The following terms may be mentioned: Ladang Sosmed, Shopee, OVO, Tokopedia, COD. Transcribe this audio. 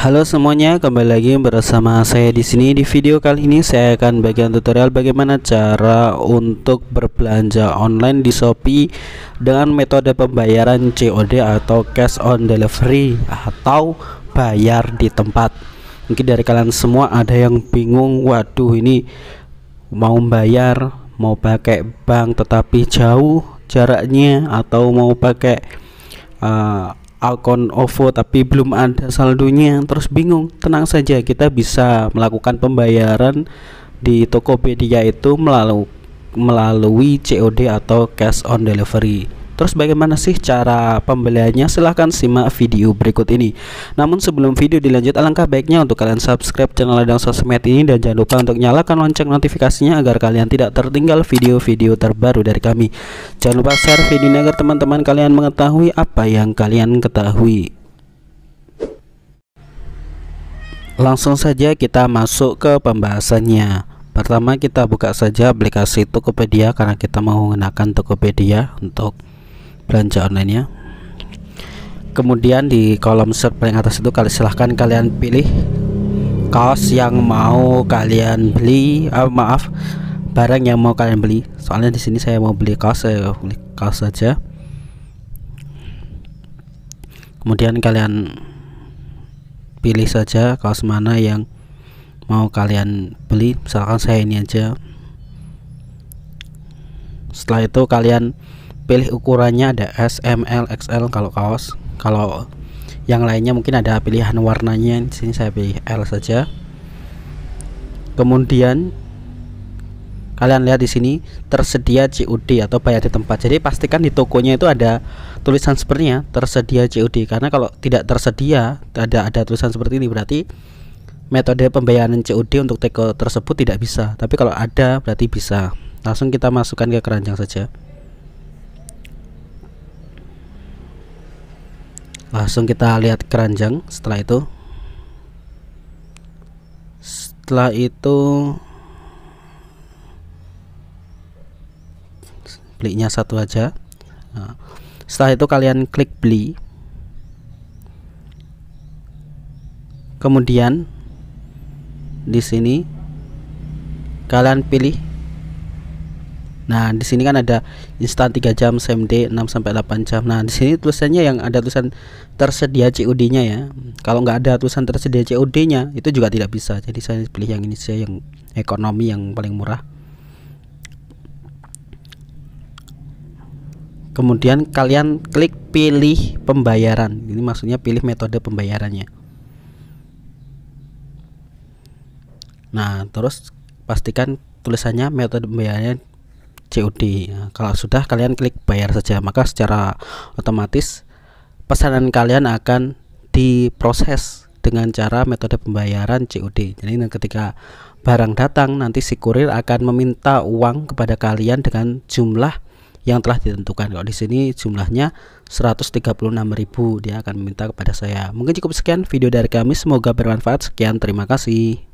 Halo semuanya, kembali lagi bersama saya di sini. Di video kali ini saya akan bagikan tutorial bagaimana cara untuk berbelanja online di Shopee dengan metode pembayaran COD atau cash on delivery atau bayar di tempat. Mungkin dari kalian semua ada yang bingung, waduh ini mau bayar mau pakai bank tetapi jauh jaraknya, atau mau pakai akun OVO tapi belum ada saldonya, terus bingung. Tenang saja, kita bisa melakukan pembayaran di Tokopedia itu melalui COD atau cash on delivery. Terus bagaimana sih cara pembeliannya? Silahkan simak video berikut ini. Namun sebelum video dilanjut, alangkah baiknya untuk kalian subscribe channel Ladang Sosmed ini, dan jangan lupa untuk nyalakan lonceng notifikasinya agar kalian tidak tertinggal video-video terbaru dari kami. Jangan lupa share video ini agar teman-teman kalian mengetahui apa yang kalian ketahui. Langsung saja kita masuk ke pembahasannya. Pertama, kita buka saja aplikasi Tokopedia karena kita mau menggunakan Tokopedia untuk belanja online ya. Kemudian di kolom search paling atas itu silahkan kalian pilih kaos yang mau kalian beli, barang yang mau kalian beli. Soalnya di sini saya mau beli kaos, saya beli kaos saja. Kemudian kalian pilih saja kaos mana yang mau kalian beli. Misalkan saya ini aja. Setelah itu kalian pilih ukurannya, ada S, M, L, XL kalau kaos. Kalau yang lainnya mungkin ada pilihan warnanya, di sini saya pilih L saja. Kemudian kalian lihat di sini tersedia COD atau bayar di tempat. Jadi pastikan di tokonya itu ada tulisan sepertinya tersedia COD, karena kalau tidak tersedia ada tulisan seperti ini, berarti metode pembayaran COD untuk toko tersebut tidak bisa. Tapi kalau ada berarti bisa. Langsung kita masukkan ke keranjang saja. Langsung kita lihat keranjang. Setelah itu belinya satu aja. Nah, setelah itu kalian klik beli. Kemudian di sini kalian pilih. Nah, di sini kan ada instan 3 jam, same day 6 sampai 8 jam. Nah, di sini tulisannya yang ada tulisan tersedia COD-nya ya. Kalau nggak ada tulisan tersedia COD-nya itu juga tidak bisa. Jadi saya pilih yang ini saja, yang ekonomi yang paling murah. Kemudian kalian klik pilih pembayaran. Ini maksudnya pilih metode pembayarannya. Nah, terus pastikan tulisannya metode pembayarannya COD. Kalau sudah, kalian klik bayar saja, maka secara otomatis pesanan kalian akan diproses dengan cara metode pembayaran COD. Jadi ketika barang datang, nanti si kurir akan meminta uang kepada kalian dengan jumlah yang telah ditentukan. Kalau di sini jumlahnya 136.000, dia akan meminta kepada saya. Mungkin cukup sekian video dari kami, semoga bermanfaat. Sekian, terima kasih.